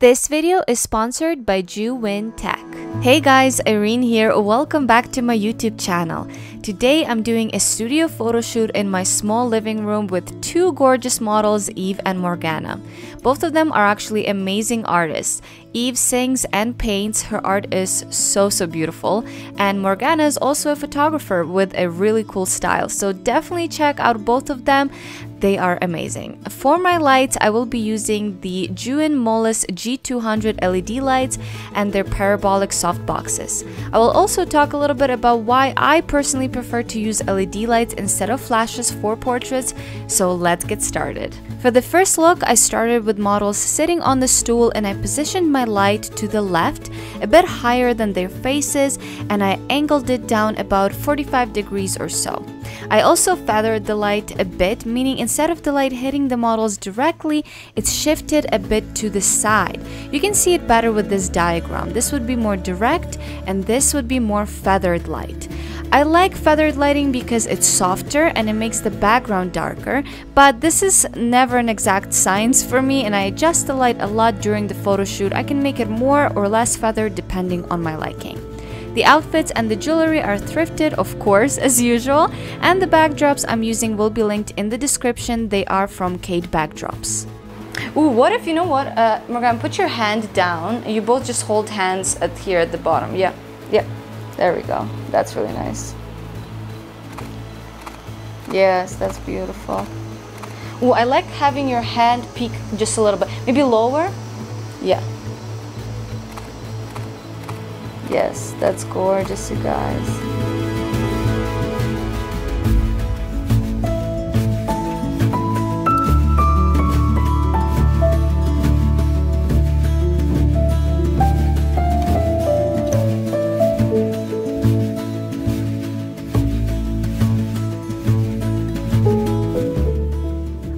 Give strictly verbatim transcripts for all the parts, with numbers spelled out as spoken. This video is sponsored by Zhiyun Tech. Hey guys, Irene here. Welcome back to my YouTube channel. Today I'm doing a studio photo shoot in my small living room with two gorgeous models, Eve and Morgana. Both of them are actually amazing artists. Eve sings and paints, her art is so so beautiful, and Morgana is also a photographer with a really cool style, so definitely check out both of them. They are amazing. For my lights, I will be using the Zhiyun Molus G two hundred L E D lights and their parabolic soft boxes. I will also talk a little bit about why I personally prefer to use L E D lights instead of flashes for portraits, so let's get started. For the first look, I started with models sitting on the stool and I positioned my light to the left, a bit higher than their faces, and I angled it down about forty-five degrees or so. I also feathered the light a bit, meaning instead of the light hitting the models directly, it's shifted a bit to the side. You can see it better with this diagram. This would be more direct and this would be more feathered light. I like feathered lighting because it's softer and it makes the background darker, but this is never an exact science for me, and I adjust the light a lot during the photo shoot. I can make it more or less feathered depending on my liking. The outfits and the jewelry are thrifted, of course, as usual, and the backdrops I'm using will be linked in the description. They are from Kate Backdrops. Ooh, what if, you know what, uh, Morgan, put your hand down. You both just hold hands at here at the bottom. Yeah, yeah, there we go. That's really nice. Yes, that's beautiful. Ooh, I like having your hand peek just a little bit. Maybe lower? Yeah. Yes, that's gorgeous, you guys.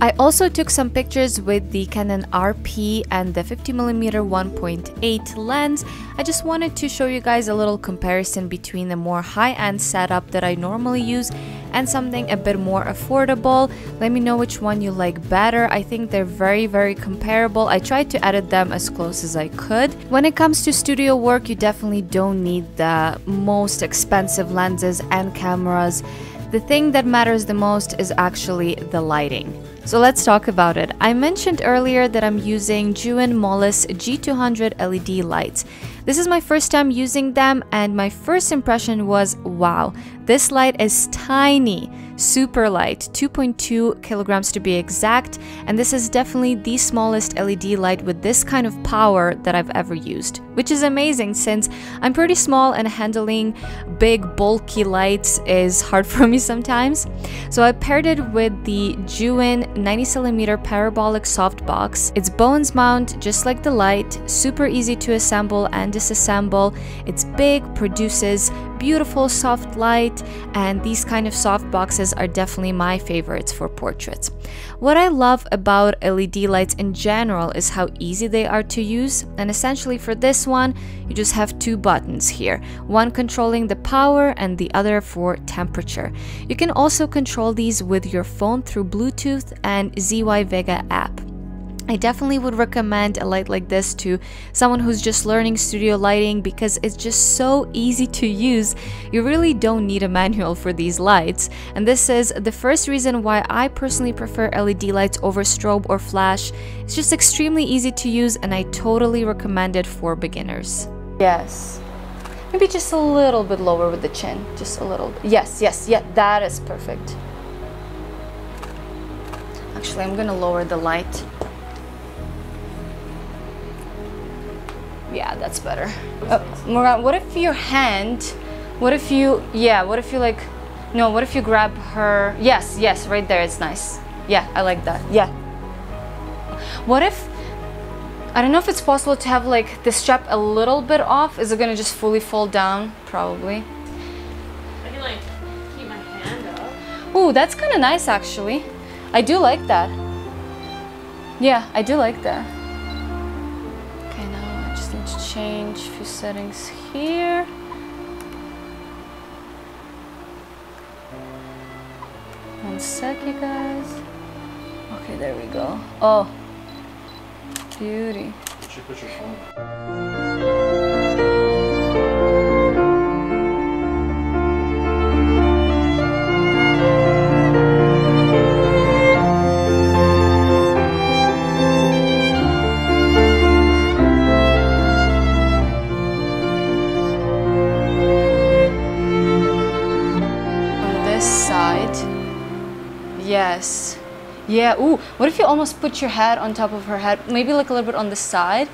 I also took some pictures with the Canon R P and the fifty millimeter one point eight lens. I just wanted to show you guys a little comparison between the more high-end setup that I normally use and something a bit more affordable. Let me know which one you like better. I think they're very very comparable. I tried to edit them as close as I could. When it comes to studio work, you definitely don't need the most expensive lenses and cameras. The thing that matters the most is actually the lighting. So let's talk about it. I mentioned earlier that I'm using Zhiyun Molus G two hundred L E D lights. This is my first time using them and my first impression was, wow, this light is tiny, super light, two point two kilograms to be exact, and this is definitely the smallest L E D light with this kind of power that I've ever used, which is amazing since I'm pretty small and handling big bulky lights is hard for me sometimes. So I paired it with the Zhiyun ninety centimeter parabolic softbox. It's bones mount just like the light, super easy to assemble and disassemble. It's big, produces beautiful soft light, and these kind of soft boxes are definitely my favorites for portraits. What I love about L E D lights in general is how easy they are to use, and essentially for this one you just have two buttons here, one controlling the power and the other for temperature. You can also control these with your phone through Bluetooth and Z Y VEGA app. I definitely would recommend a light like this to someone who's just learning studio lighting because it's just so easy to use. You really don't need a manual for these lights, and this is the first reason why I personally prefer L E D lights over strobe or flash. It's just extremely easy to use and I totally recommend it for beginners. Yes, maybe just a little bit lower with the chin, just a little bit. Yes, yes, yeah, that is perfect. Actually, I'm gonna lower the light. Yeah, that's better. Uh, Morgan, what if your hand, what if you, yeah, what if you like, no, what if you grab her? Yes, yes, right there, it's nice. Yeah, I like that, yeah. What if, I don't know if it's possible to have like the strap a little bit off. Is it gonna just fully fall down? Probably. I can like keep my hand up. Ooh, that's kind of nice actually. I do like that. Yeah, I do like that. Change a few settings here. One sec, you guys. Okay, there we go. Oh, beauty. Did you put your phone? Yes. Yeah. Ooh. What if you almost put your head on top of her head? Maybe like a little bit on the side.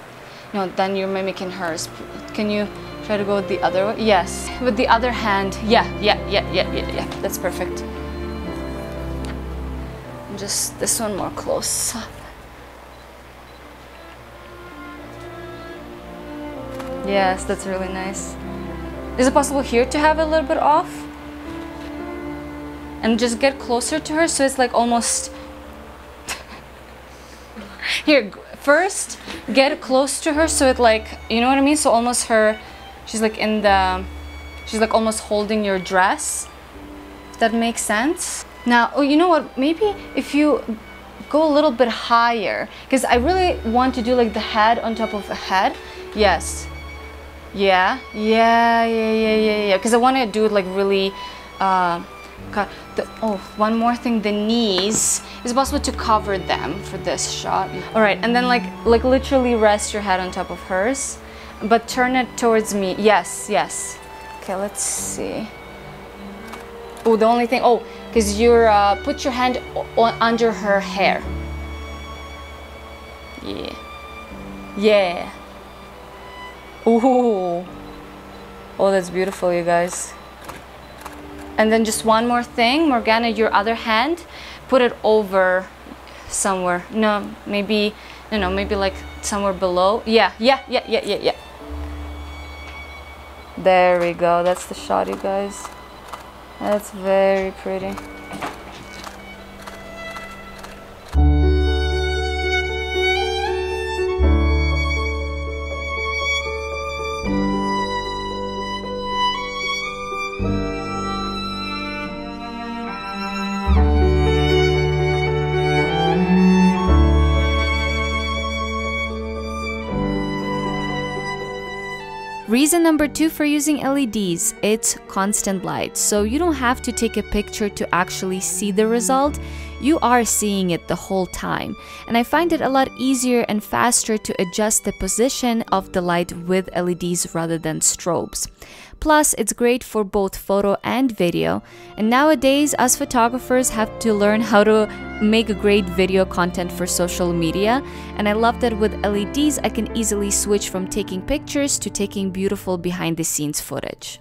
No, then you're mimicking hers. Can you try to go with the other way? Yes. With the other hand. Yeah. Yeah. Yeah. Yeah. Yeah. Yeah. That's perfect. Just this one more close. Yes. That's really nice. Is it possible here to have it a little bit off? And just get closer to her, so it's like almost here. First, get close to her, so it like, you know what I mean. So almost her, she's like in the, she's like almost holding your dress. If that makes sense. Now, oh, you know what? Maybe if you go a little bit higher, because I really want to do like the head on top of a head. Yes. Yeah. Yeah. Yeah. Yeah. Yeah. Yeah. Because I want to do it like really. Uh, The, oh, one more thing, the knees. It's possible to cover them for this shot. All right, and then like like literally rest your head on top of hers, but turn it towards me. Yes, yes. Okay, let's see. Oh, the only thing, oh, because you're, uh, put your hand on, under her hair. Yeah. Yeah. Ooh. Oh, that's beautiful, you guys. And then just one more thing, Morgana, your other hand, put it over somewhere. No, maybe, you know, maybe like somewhere below. Yeah, yeah, yeah, yeah, yeah, yeah. There we go. That's the shot, you guys. That's very pretty. Reason number two for using L E Ds, it's constant light. So you don't have to take a picture to actually see the result. You are seeing it the whole time. And I find it a lot easier and faster to adjust the position of the light with L E Ds rather than strobes. Plus, it's great for both photo and video. And nowadays, us photographers have to learn how to make a great video content for social media, and I love that with L E Ds I can easily switch from taking pictures to taking beautiful behind the scenes footage.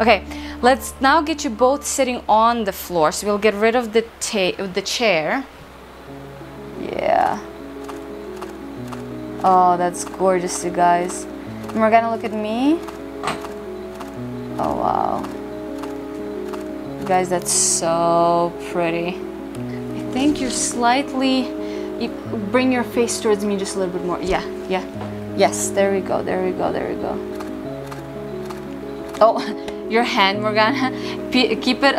Okay, let's now get you both sitting on the floor. So we'll get rid of the the chair. Yeah. Oh, that's gorgeous, you guys. Morgana, look at me. Oh, wow. You guys, that's so pretty. I think you're slightly... You bring your face towards me just a little bit more. Yeah, yeah. Yes, there we go, there we go, there we go. Oh. Your hand, Morgana, P keep it,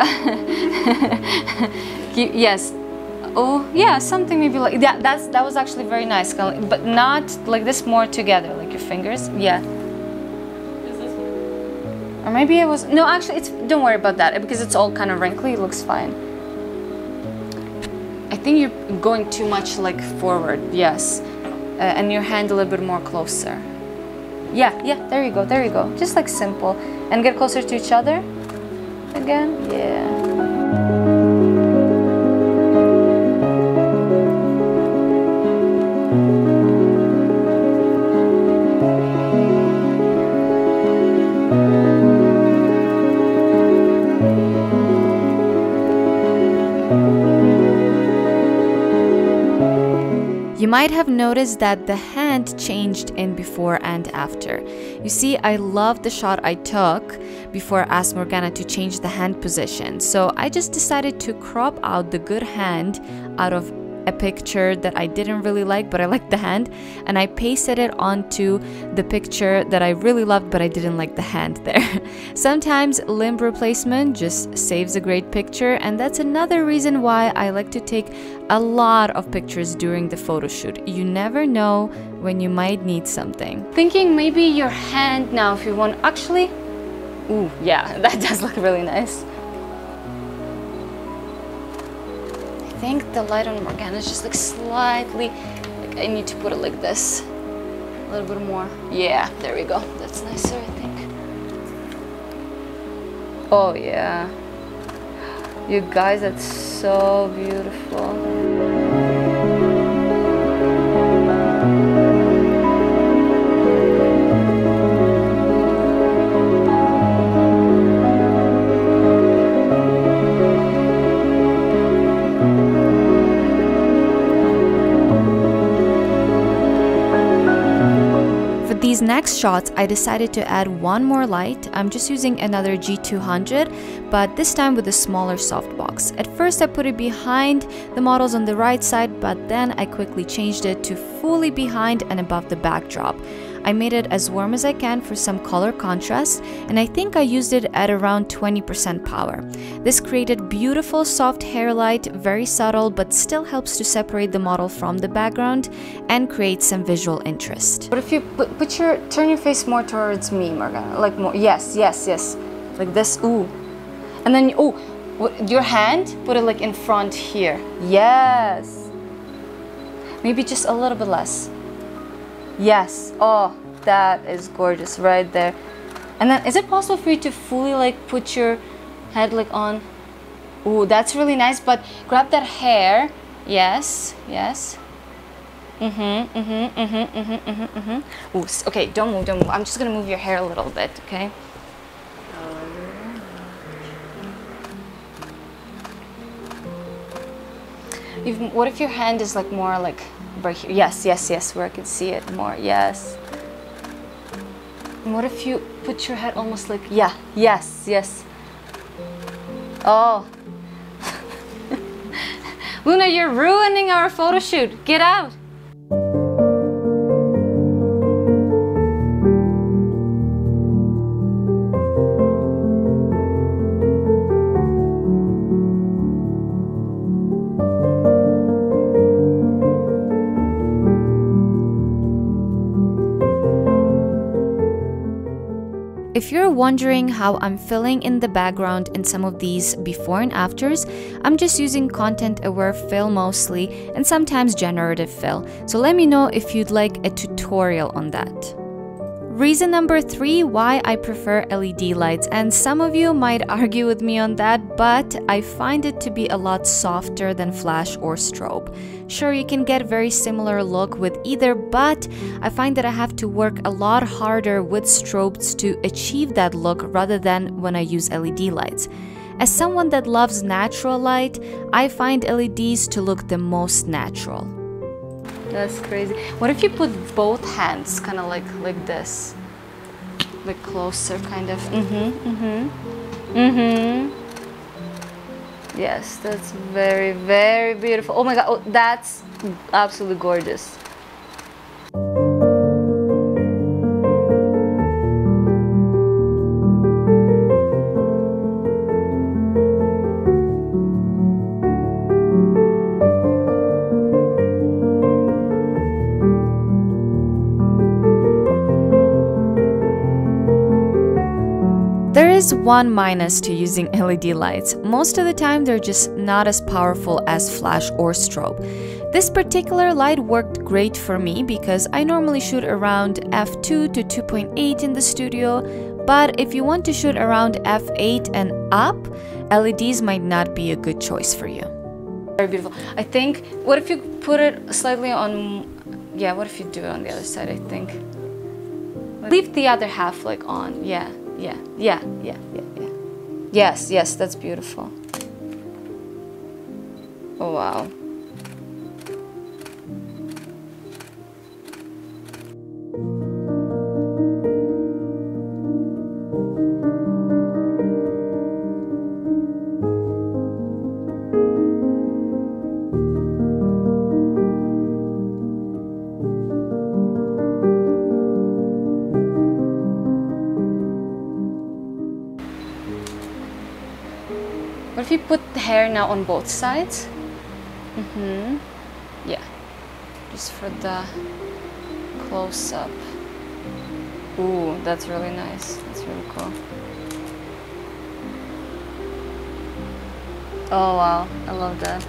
keep, yes, oh, yeah, something maybe like, that, that's, that was actually very nice, but not like this, more together, like your fingers, yeah. Is this one? Or maybe it was, no, actually, it's, don't worry about that, because it's all kind of wrinkly, it looks fine. I think you're going too much like forward, yes, uh, and your hand a little bit more closer. Yeah, yeah, there you go, there you go. Just like simple. And get closer to each other. Again, yeah. You might have noticed that the hand changed in before and after. You see, I loved the shot I took before I asked Morgana to change the hand position, so I just decided to crop out the good hand out of a picture that I didn't really like, but I liked the hand, and I pasted it onto the picture that I really loved, but I didn't like the hand there. Sometimes limb replacement just saves a great picture, and that's another reason why I like to take a lot of pictures during the photo shoot. You never know when you might need something. Thinking maybe your hand now if you want, actually, ooh, yeah, that does look really nice. I think the light on Morgana just looks slightly, like I need to put it like this, a little bit more. Yeah, there we go. That's nicer, I think. Oh yeah, you guys, that's so beautiful. These next shots, I decided to add one more light. I'm just using another G two hundred, but this time with a smaller softbox. At first I put it behind the models on the right side, but then I quickly changed it to fully behind and above the backdrop. I made it as warm as I can for some color contrast, and I think I used it at around twenty percent power. This created beautiful soft hair light, very subtle, but still helps to separate the model from the background and create some visual interest. But if you put, put your, turn your face more towards me, Morgana, like more, yes, yes, yes, like this, ooh. And then, ooh, your hand, put it like in front here, yes. Maybe just a little bit less. Yes, oh, that is gorgeous right there. And then is it possible for you to fully like put your head like on? Ooh, that's really nice, but grab that hair. Yes, yes. Mm-hmm, mm-hmm, mm-hmm, mm-hmm, mm-hmm, mm-hmm. Ooh, okay, don't move, don't move. I'm just gonna move your hair a little bit, okay? If, what if your hand is like more like right here? Yes, yes, yes, where I can see it more, yes. And what if you put your head almost like, yeah, yes, yes. Oh. Luna, you're ruining our photo shoot. Get out. If you're wondering how I'm filling in the background in some of these before and afters, I'm just using content-aware fill mostly and sometimes generative fill. So let me know if you'd like a tutorial on that. Reason number three why I prefer L E D lights, and some of you might argue with me on that, but I find it to be a lot softer than flash or strobe. Sure, you can get very similar look with either, but I find that I have to work a lot harder with strobes to achieve that look rather than when I use L E D lights. As someone that loves natural light, I find L E Ds to look the most natural. That's crazy. What if you put both hands kind of like like this, like closer kind of, mm-hmm, mm-hmm, mm-hmm. Yes, that's very, very beautiful. Oh my God, oh, that's absolutely gorgeous. There is one minus to using L E D lights. Most of the time they're just not as powerful as flash or strobe. This particular light worked great for me because I normally shoot around f two to two point eight in the studio, but if you want to shoot around f eight and up, L E Ds might not be a good choice for you. Very beautiful. I think, what if you put it slightly on, yeah, what if you do it on the other side, I think. Leave the other half like on, yeah. Yeah, yeah, yeah, yeah, yeah. Yes, yes, that's beautiful. Oh, wow. What if you put the hair now on both sides? Mm-hmm. Yeah, just for the close-up. Ooh, that's really nice. That's really cool. Oh wow, I love that.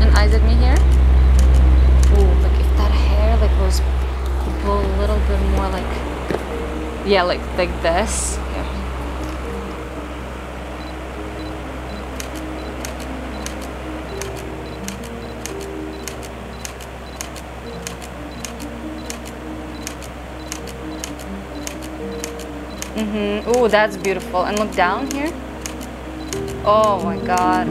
And eyes at me here. Ooh, like if that hair like was a little bit more like, yeah, like like this. Mm-hmm. Oh, that's beautiful. And look down here. Oh my God.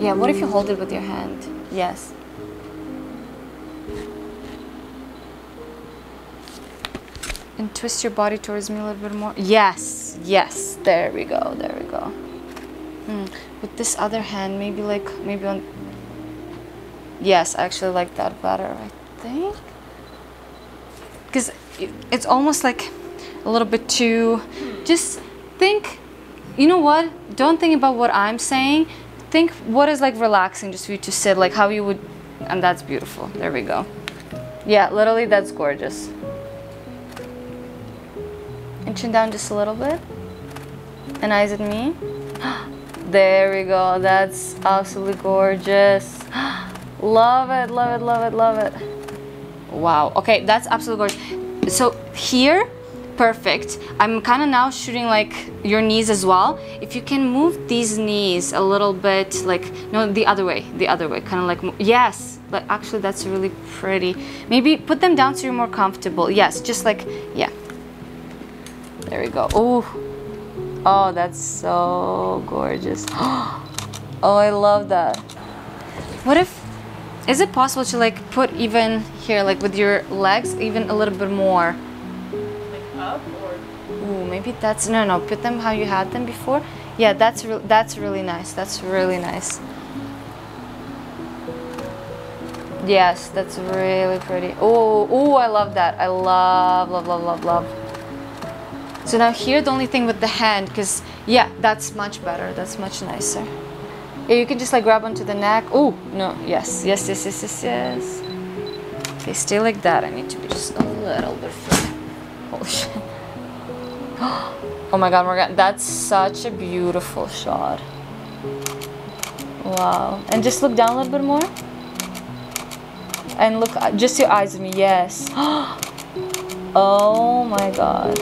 Yeah, what if you hold it with your hand? Yes. And twist your body towards me a little bit more. Yes, yes, there we go, there we go. Mm. With this other hand, maybe like, maybe on... Yes, I actually like that better, I think. Because it's almost like a little bit too... Just think, you know what? Don't think about what I'm saying. Think what is like relaxing just for you to sit, like how you would... And that's beautiful, there we go. Yeah, literally that's gorgeous. And chin down just a little bit, and eyes at me. There we go, that's absolutely gorgeous. Love it, love it, love it, love it. Wow, okay, that's absolutely gorgeous. So here, perfect. I'm kind of now shooting like your knees as well. If you can move these knees a little bit, like, no, the other way, the other way, kind of like, yes, but actually that's really pretty. Maybe put them down so you're more comfortable. Yes, just like, yeah. There we go. Oh, oh, that's so gorgeous. Oh, I love that. What if, is it possible to like put even here, like with your legs, even a little bit more? Like up or? Ooh, maybe that's, no, no, put them how you had them before. Yeah, that's, re that's really nice. That's really nice. Yes, that's really pretty. Oh, oh, I love that. I love, love, love, love, love. So now here, the only thing with the hand, because, yeah, that's much better. That's much nicer. Yeah, you can just, like, grab onto the neck. Oh, no, yes, yes, yes, yes, yes, yes. Okay, stay like that. I need to be just a little bit free. Holy shit. Oh, my God, Morgana, that's such a beautiful shot. Wow. And just look down a little bit more. And look, just your eyes at me, yes. Oh, my God.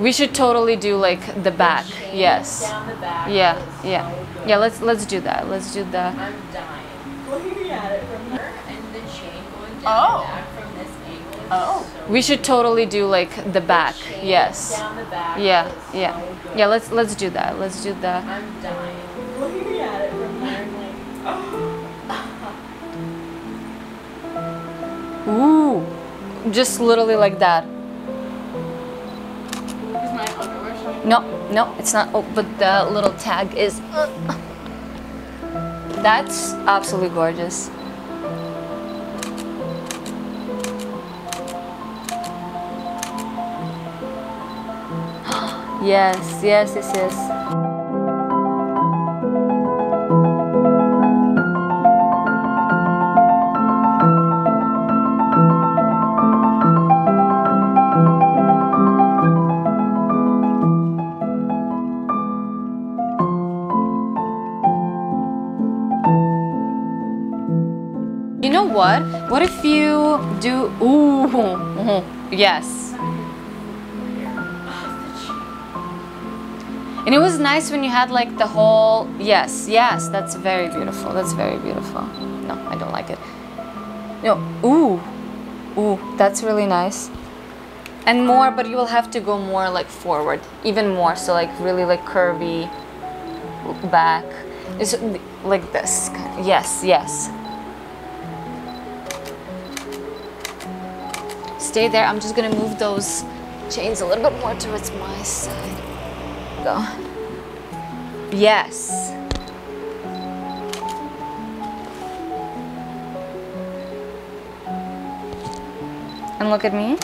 We should totally do like the back. Yes. Down the back. Yeah. Yeah. So yeah. Let's let's do that. Let's do the. I'm dying. Looking at it from her and the chain going down oh. the back from this angle. Oh. So we should totally do like the back. The yes. Down the back. Yeah. So yeah. Good. Yeah. Let's let's do that. Let's do the. I'm dying. Looking at it from her. Like, oh. Ooh. Just literally like that. No, no, it's not. Oh, but the little tag is. Uh, that's absolutely gorgeous. Yes, yes, yes, yes. What if you do, ooh, yes, And it was nice when you had like the whole, yes, yes, that's very beautiful. That's very beautiful. No, I don't like it. No, ooh, ooh, that's really nice. And more, but you will have to go more like forward, even more. So like really like curvy, back. It's like this, yes, yes. Stay there, I'm just gonna move those chains a little bit more towards my side. Go. Yes. And look at me.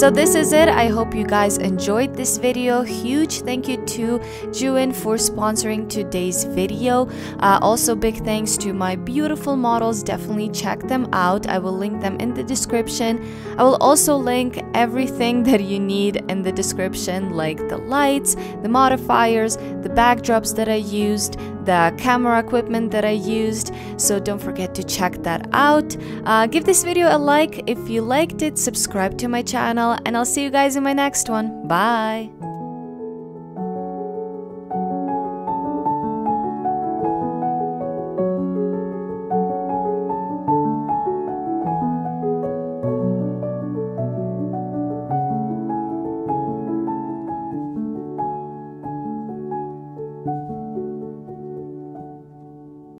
So this is it. I hope you guys enjoyed this video. Huge thank you to Zhiyun for sponsoring today's video. Uh, also big thanks to my beautiful models. Definitely check them out. I will link them in the description. I will also link everything that you need in the description, like the lights, the modifiers, the backdrops that I used, the camera equipment that I used, so don't forget to check that out. Uh, give this video a like if you liked it, subscribe to my channel, and I'll see you guys in my next one. Bye!